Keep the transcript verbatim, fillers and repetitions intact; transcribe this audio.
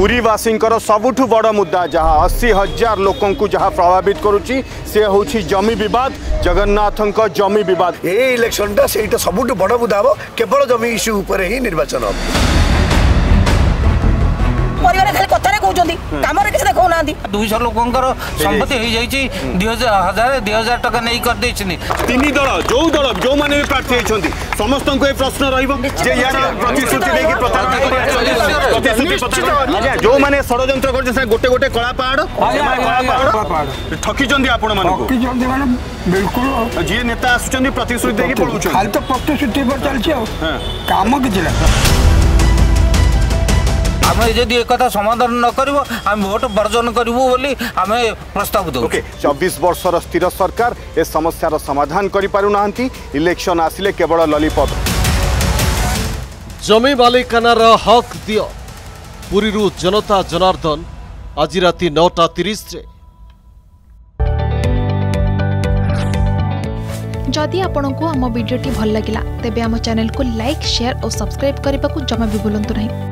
पुरीवासींकर सबुठु बड़ मुद्दा जहाँ अस्सी हजार लोकंकु जहाँ प्रभावित करुची से हूँ जमी बद जगन्नाथ जमी बद ये इलेक्शन टा से सबुठु बड़ मुद्दा हम केवल जमी इश्यू उपर ही निर्वाचन हम जी नेता आसुच्चंदी आम यदि एक समाधान न कर आम भोट वर्जन करूँ बोली आम प्रस्ताव दो okay. चौबीस वर्षर स्थिर सरकार ए समस्यार समाधान कर पारुना इलेक्शन आसिले केवल लॉलीपॉप जमी मालिकानार हक दियो पुरी रु जनता जनार्दन आज राति नौटा तीस जदि आपंक आम भिडी भल लगा तेब आम चैनल को लाइक शेयर और सब्सक्राइब करने को जमा भी बुलां नहीं।